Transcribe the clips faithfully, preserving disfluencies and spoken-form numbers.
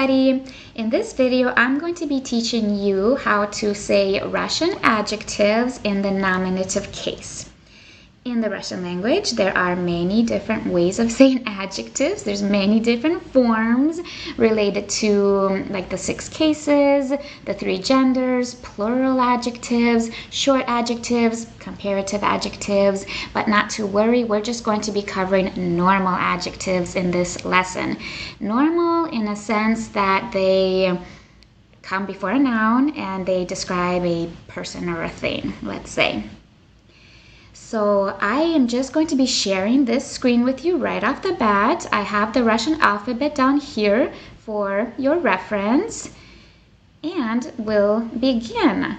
everybody! In this video, I'm going to be teaching you how to say Russian adjectives in the nominative case. In the Russian language, there are many different ways of saying adjectives. There's many different forms related to like the six cases, the three genders, plural adjectives, short adjectives, comparative adjectives, but not to worry, we're just going to be covering normal adjectives in this lesson. Normal in a sense that they come before a noun and they describe a person or a thing, let's say. So I am just going to be sharing this screen with you right off the bat. I have the Russian alphabet down here for your reference, and we'll begin.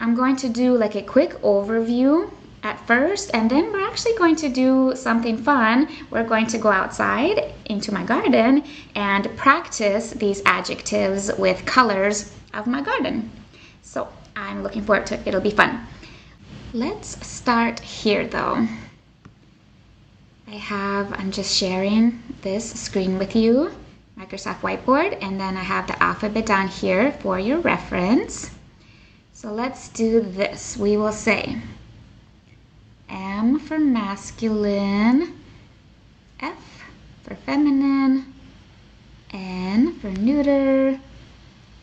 I'm going to do like a quick overview at first, and then we're actually going to do something fun. We're going to go outside into my garden and practice these adjectives with colors of my garden. So I'm looking forward to it. It'll be fun. Let's start here though. I have, I'm just sharing this screen with you, Microsoft Whiteboard, and then I have the alphabet down here for your reference. So let's do this. We will say M for masculine, F for feminine, N for neuter,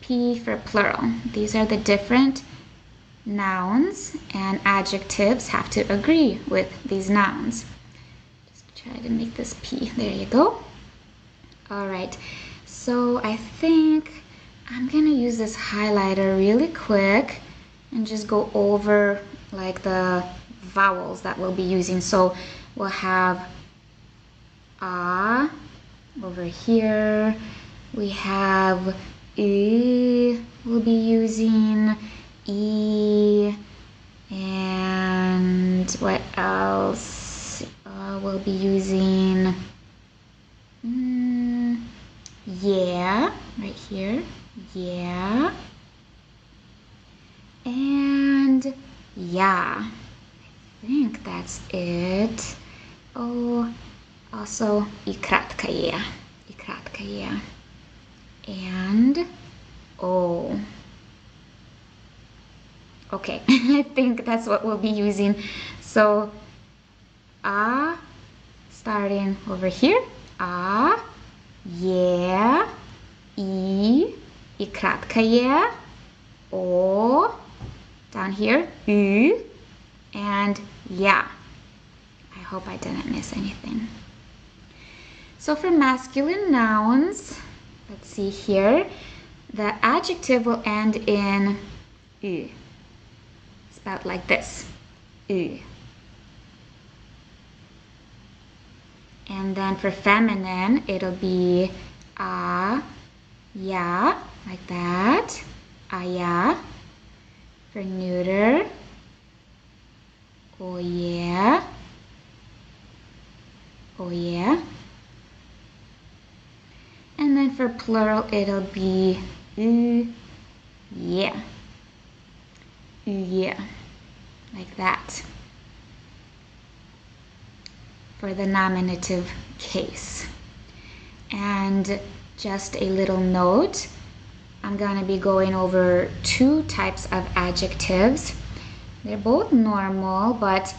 P for plural. These are the different nouns, and adjectives have to agree with these nouns. Just try to make this P. There you go. All right, so I think I'm gonna use this highlighter really quick and just go over like the vowels that we'll be using. So we'll have ah over here, we have e, we'll be using E, and what else? Uh, we'll be using mm, yeah, right here, yeah, and yeah. I think that's it. Oh, also ikratkaya, ikratkaya, and oh. Okay, I think that's what we'll be using. So, ah, starting over here. Ah, yeah, e, ikratkaya, o, down here, u, and yeah. I hope I didn't miss anything. So for masculine nouns, let's see here, the adjective will end in u. Spelled like this, u. And then for feminine, it'll be a, ya, like that, a ya. For neuter, o yeah, o yeah. And then for plural, it'll be u, yeah. Yeah, like that. For the nominative case. And just a little note, I'm gonna be going over two types of adjectives. They're both normal, but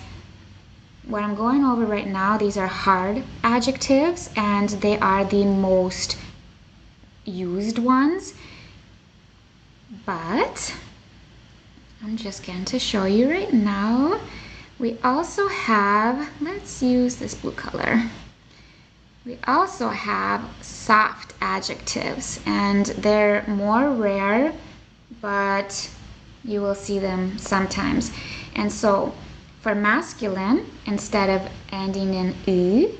what I'm going over right now, these are hard adjectives, and they are the most used ones. But I'm just going to show you right now. We also have, let's use this blue color. We also have soft adjectives, and they're more rare, but you will see them sometimes. And so for masculine, instead of ending in u,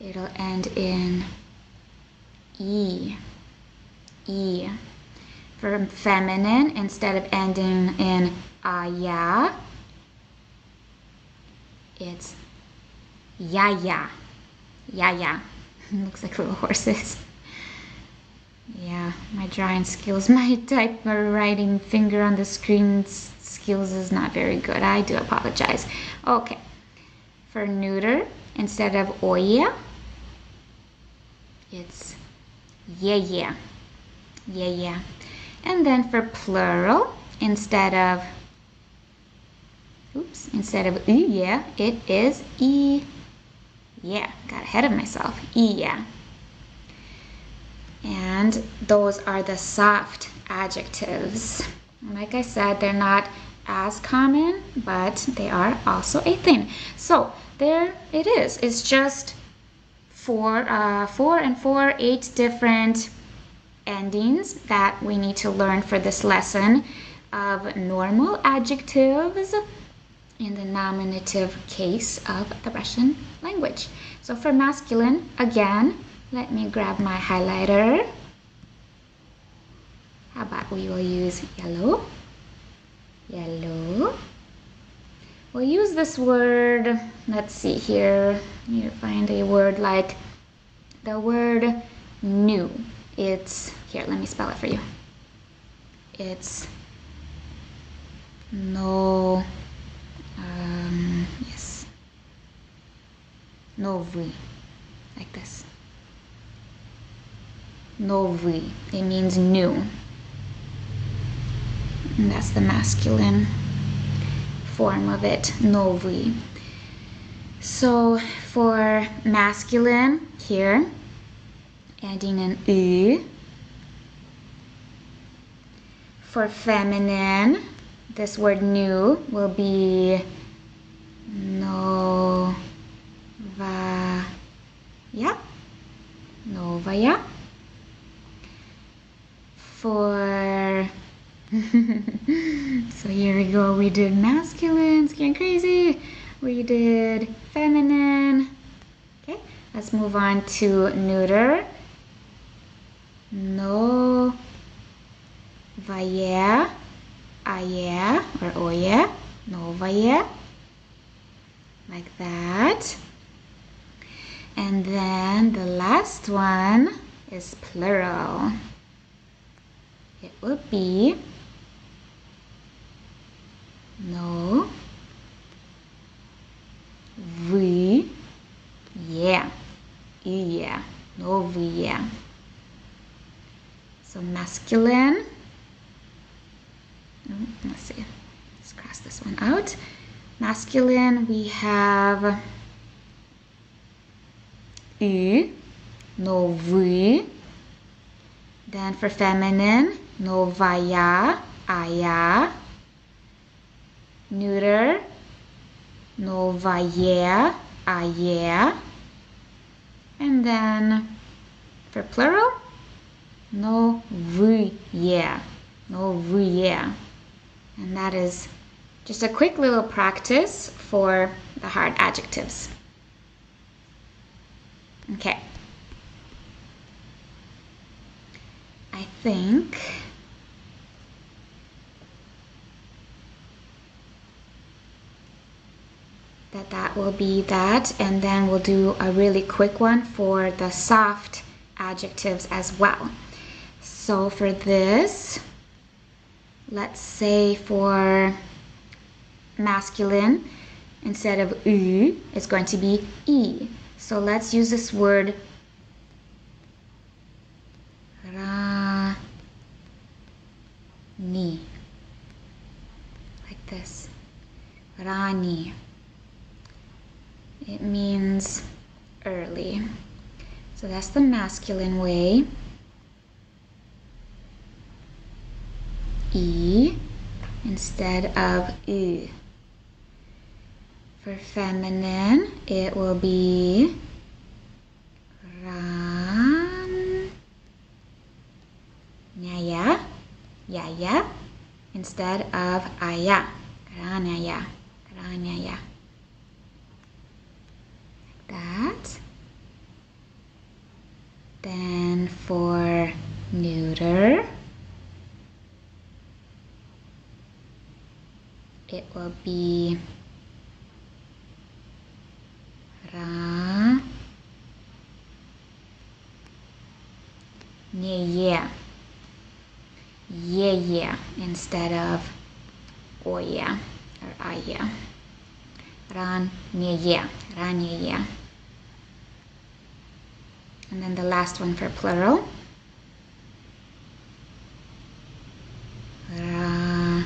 it'll end in e, e. For feminine, instead of ending in aya, it's yaya, yaya. Looks like little horses. Yeah, my drawing skills, my type or writing finger on the screen skills is not very good. I do apologize. Okay, for neuter, instead of oya, it's yeah, yeah. yeah, yeah. And then for plural, instead of, oops, instead of e, yeah, it is e, yeah. Got ahead of myself, e, yeah. And those are the soft adjectives. Like I said, they're not as common, but they are also a thing. So there it is. It's just four, uh, four and four, eight different endings that we need to learn for this lesson of normal adjectives in the nominative case of the Russian language. So for masculine, again, let me grab my highlighter. How about we will use yellow? Yellow. We'll use this word. Let's see here. I need to find a word like the word new. It's here. Let me spell it for you. It's no. Um, yes. Nový, like this. Nový. It means new. And that's the masculine form of it, nový. So for masculine here, adding an ü. For feminine, this word new will be novaya, novaya. For so here we go, we did masculine, it's getting crazy, we did feminine. Okay, let's move on to neuter. No vaya, aya, or oye, no vaya, like that. And then the last one is plural. It will be no, we, yeah, yeah, no, we, yeah. So masculine, oh, let's see, let's cross this one out. Masculine, we have u, no, we. Then for feminine, novaya, aya. Neuter, novaye, aye. And then for plural, novuye, novuye. And that is just a quick little practice for the hard adjectives. Okay. I think that that will be that, and then we'll do a really quick one for the soft adjectives as well. So for this, let's say for masculine, instead of ü, it's going to be e. So let's use this word rani, like this, rani. It means early. So that's the masculine way. E instead of ü. For feminine, it will be ran, nyaya, yaya, instead of aya, ranaya, ranaya. That. Then for neuter, it will be ra, yeah, yeah, yeah, yeah, instead of oya or aya. Ran, yeah, ran, yeah. And then the last one for plural, ra,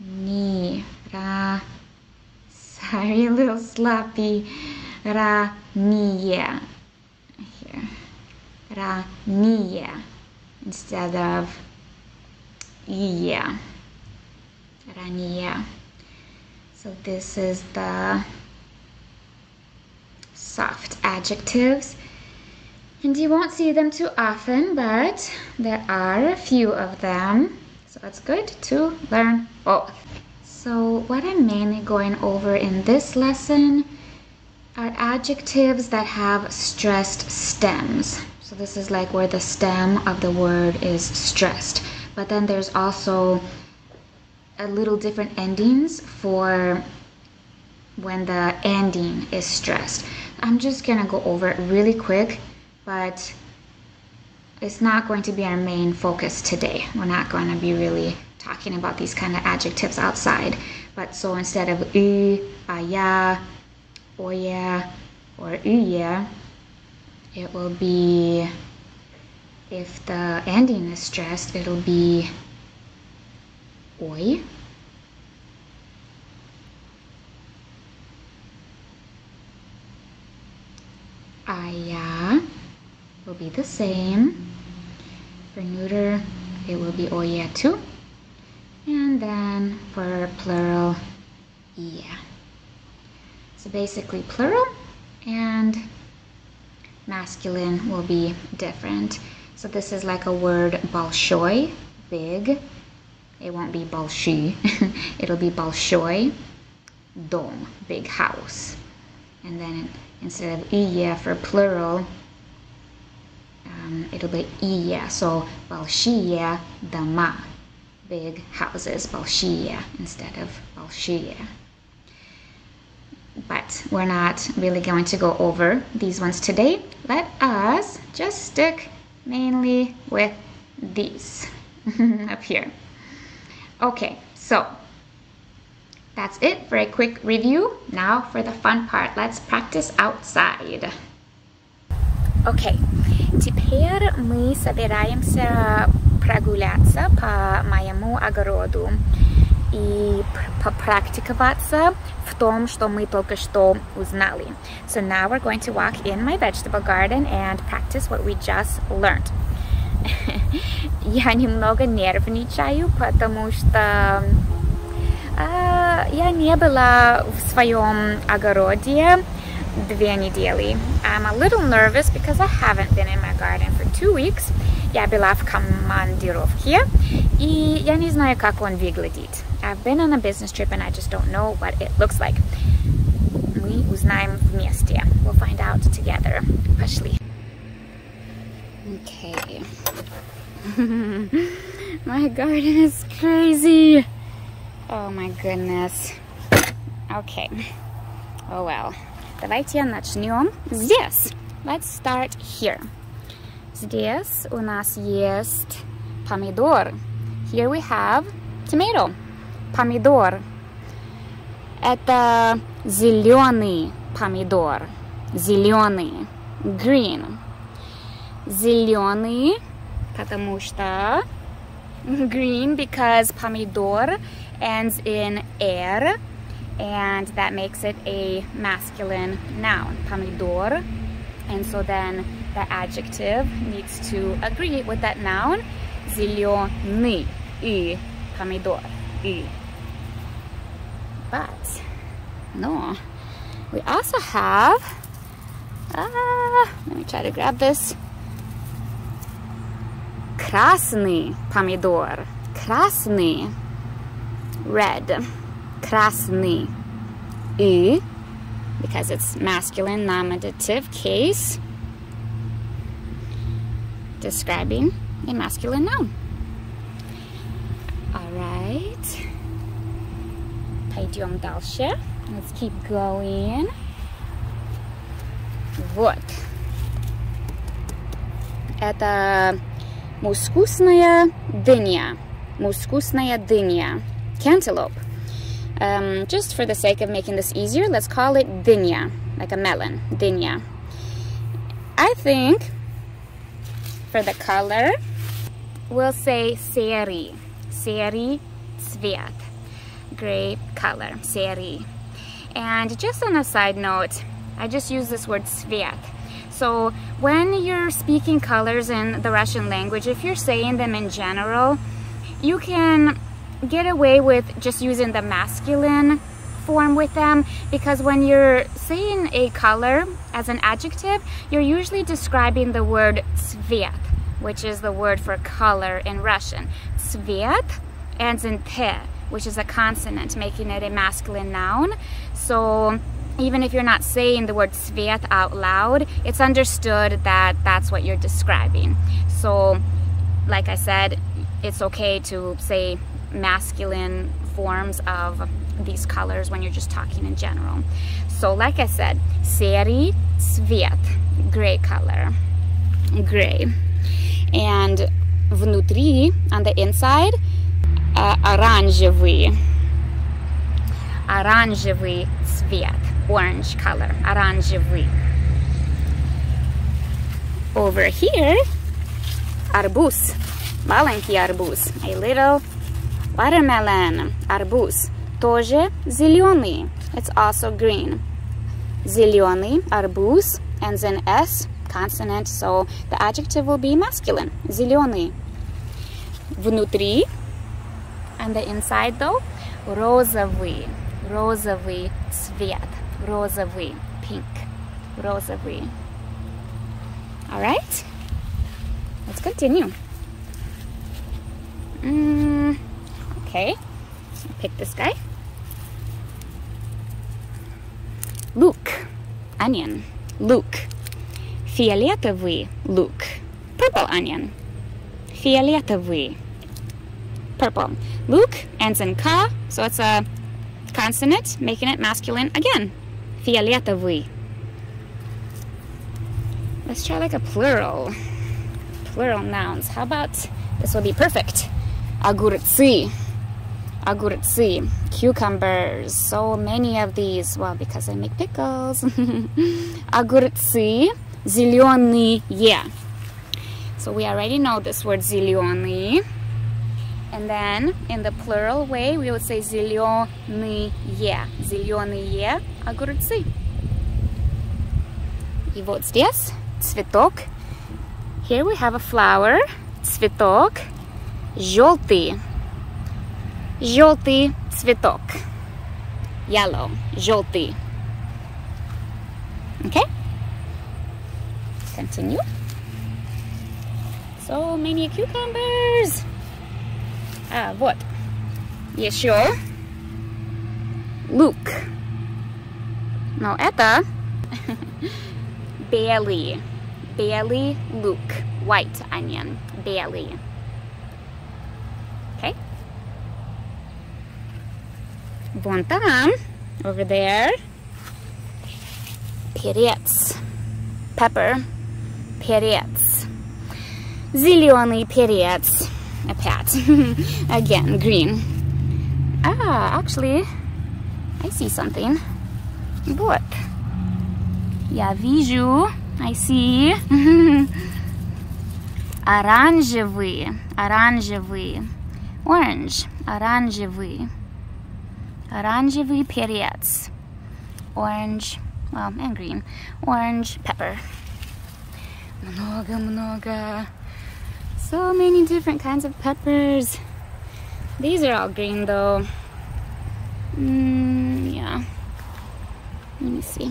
ni, ra. Sorry, a little sloppy. Ra, ni, yeah. Here. Ra, ni, yeah. Instead of yeah. Ra, ni, yeah. So this is the soft adjectives, and you won't see them too often, but there are a few of them, so it's good to learn both. So what I'm mainly going over in this lesson are adjectives that have stressed stems. So this is like where the stem of the word is stressed, but then there's also a little different endings for when the ending is stressed. I'm just gonna go over it really quick, but it's not going to be our main focus today. We're not gonna be really talking about these kind of adjectives outside. But so instead of u, aya, oya, or uya, it will be, if the ending is stressed, it'll be oi, aya will be the same. For neuter, it will be oya too. And then for plural, yeah. So basically plural and masculine will be different. So this is like a word balshoi, big. It won't be balshi, it'll be balshoi, dom, big house. And then instead of iya for plural, um, it'll be iya. So balshiya dama, big houses, balshiya instead of balshiya. But we're not really going to go over these ones today. Let us just stick mainly with these up here. Okay, so that's it for a quick review. Now for the fun part, let's practice outside. Okay, теперь мы собираемся прогуляться по моему огороду и попрактиковаться в том, что мы только что узнали. So now we're going to walk in my vegetable garden and practice what we just learned. Я немного нервничаю, потому что а, я не была в своем огороде две недели. I'm a little nervous because I haven't been in my garden for two weeks. Я была в командировке, и я не знаю, как он выглядит. I've been on a business trip and I just don't know what it looks like. Мы узнаем вместе. We'll find out together. Пошли. Okay. My garden is crazy. Oh my goodness. Okay. Oh well. Давайте начнем здесь. Let's start here. Здесь у нас есть помидор. Here we have tomato. Помидор. Это зеленый помидор. Зеленый. Green. Зеленый. Потому что green, because помидор ends in er, and that makes it a masculine noun, помидор. And so then the adjective needs to agree with that noun, зеленый и помидор и. But no, we also have. Ah, let me try to grab this. Красный помидор. Красный. Red. Красный. И, because it's masculine nominative case, describing a masculine noun. Alright. Пойдем дальше. Let's keep going. Вот. Это мускусная дыня. Мускусная дыня. Cantaloupe. Um, just for the sake of making this easier, let's call it dynia, like a melon. Dynia. I think for the color, we'll say seri, seri цвет, grape color, seri. And just on a side note, I just use this word цвет. So when you're speaking colors in the Russian language, if you're saying them in general, you can get away with just using the masculine form with them, because when you're saying a color as an adjective, you're usually describing the word цвет, which is the word for color in Russian. Цвет ends in te, which is a consonant, making it a masculine noun. So even if you're not saying the word цвет out loud, it's understood that that's what you're describing. So like I said, it's okay to say masculine forms of these colors when you're just talking in general. So like I said, серый цвет, gray color, gray. And внутри, on the inside, uh, оранжевый, оранжевый цвет, orange color, оранжевый. Over here, арбуз, маленький арбуз, a little watermelon, арбуз, тоже зеленый, it's also green. Зеленый, арбуз, ends in S, consonant, so the adjective will be masculine, зеленый. Внутри, on the inside though, розовый, розовый цвет, розовый, pink, розовый. All right, let's continue. Mm, okay, pick this guy. Look, onion, look. Фиолетовый look, purple onion, фиолетовый, purple. Look ends in ka, so it's a consonant, making it masculine again, фиолетовый. Let's try like a plural, plural nouns. How about, this will be perfect, огурцы, огурцы, cucumbers, so many of these, well, because I make pickles. Огурцы, зеленые. So we already know this word зеленые. And then in the plural way, we would say зеленые, зеленые огурцы. И вот здесь цветок. Here we have a flower, цветок, желтый, желтый цветок, yellow, желтый. Okay? Continue. So many cucumbers. А, вот. Еще. Лук. Но это белый. Белый лук. White onion. Белый. Okay. Вон там. Over there. Перец. Pepper. Перец. Зеленый перец. Опять. Again, green. Ah, actually, I see something. Вот. Я вижу. I see. Оранжевый. Оранжевый. Orange. Оранжевый. Оранжевый перец. Orange. Well, and green. Orange pepper. Много, много. So many different kinds of peppers. These are all green though. Mm, yeah. Let me see.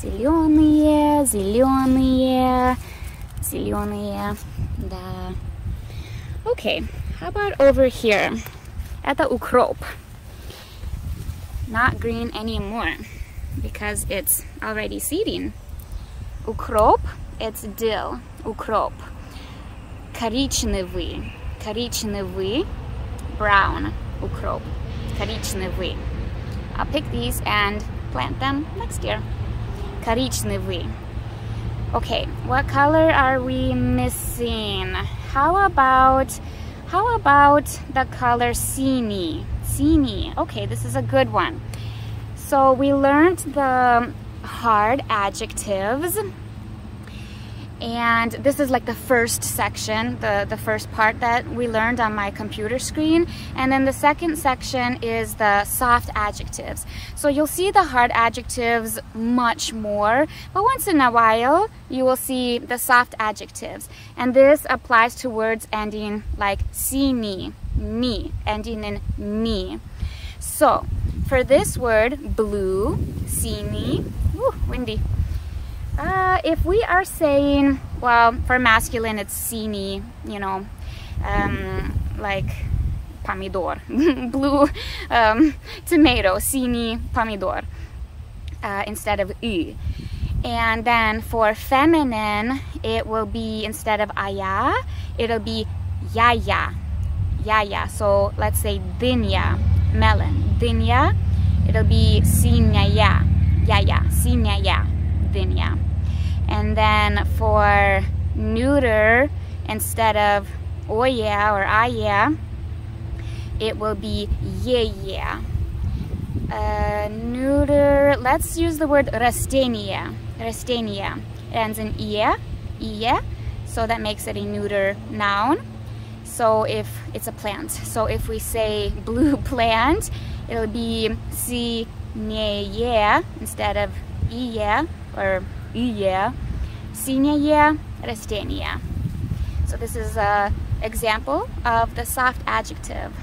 Зеленые, зеленые, зеленые. Да. Okay. How about over here? Это укроп. Not green anymore, because it's already seeding. Укроп, it's dill, укроп. Коричневый, коричневый, brown, укроп, коричневый. I'll pick these and plant them next year. Коричневый. Okay, what color are we missing? How about, how about the color синий? Синий. Okay, this is a good one. So we learned the hard adjectives And this is like the first section, the, the first part that we learned on my computer screen. And then the second section is the soft adjectives. So you'll see the hard adjectives much more, but once in a while you will see the soft adjectives. And this applies to words ending like sini, ni, ending in ni. So for this word, blue, sini, ooh, windy. Uh, if we are saying, well, for masculine it's sini, you know, um, like pomidor, blue um, tomato, sini pomidor, uh, instead of u. And then for feminine, it will be, instead of aya, it'll be yaya, yaya. So let's say dinya, melon, dinya, it'll be sinyaya, yaya, sinyaya, dinya. And then for neuter, instead of oye or aya, it will be ye yeah. Uh, neuter, let's use the word rastenia, rastenia. It ends in ie, ie, so that makes it a neuter noun. So if it's a plant, so if we say blue plant, it'll be si ne yeah instead of ie or ie, sinia rastenia. So this is a example of the soft adjective.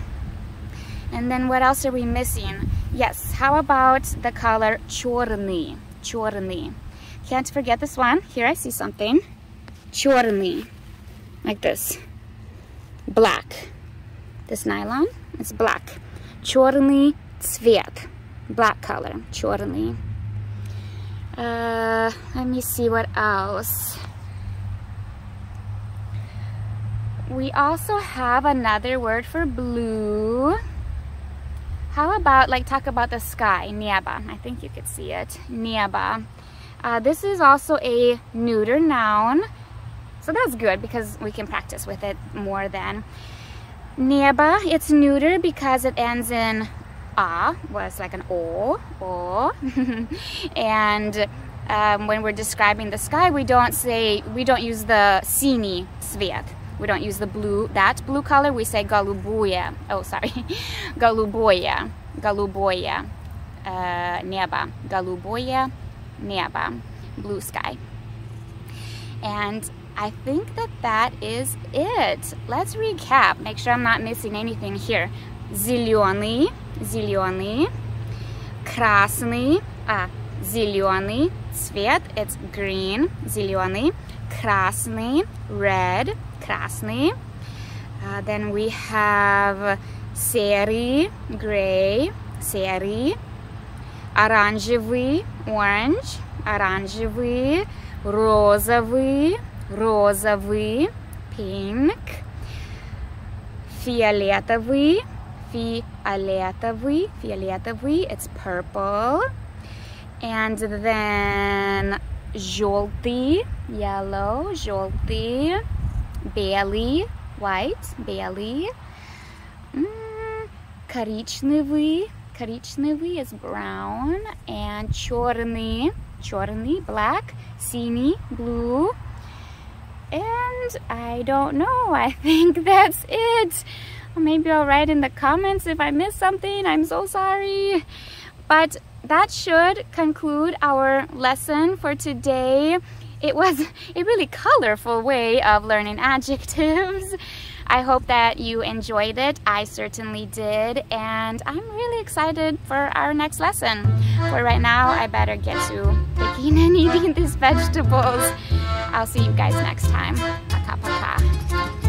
And then what else are we missing? Yes, how about the color chorny, chorny. Can't forget this one. Here I see something. Chorny, like this. Black. This nylon is black. Chorny цвет, black color, chorny. Uh, let me see what else. We also have another word for blue. How about, like, talk about the sky, nieba. I think you could see it, nieba. Uh, this is also a neuter noun, so that's good because we can practice with it more then. Nieba, it's neuter because it ends in a, was like an o, o. And um, when we're describing the sky, we don't say, we don't use the sini svet. We don't use the blue, that blue color. We say galuboya. Oh, sorry. Galuboya. Galuboya. Uh, neba. Galuboya. Neba. Blue sky. And I think that that is it. Let's recap. Make sure I'm not missing anything here. Зеленый. Зеленый. Красный. Ah, зеленый. Цвет. It's green. Зеленый. Красный. Red. Krasny. Uh, then we have seri, gray, seri, оранжевый, orange, оранжевый, розовый, розовый, pink, фиолетовый, фиолетовый, фиолетовый, it's purple, and then желтый, yellow, желтый, белый, white, белый, mm, коричневый, коричневый is brown, and черный, черный, black, синий, blue, and I don't know, I think that's it. Maybe I'll write in the comments if I missed something, I'm so sorry. But that should conclude our lesson for today. It was a really colorful way of learning adjectives. I hope that you enjoyed it. I certainly did, and I'm really excited for our next lesson. For right now, I better get to picking and eating these vegetables. I'll see you guys next time. Paka paka.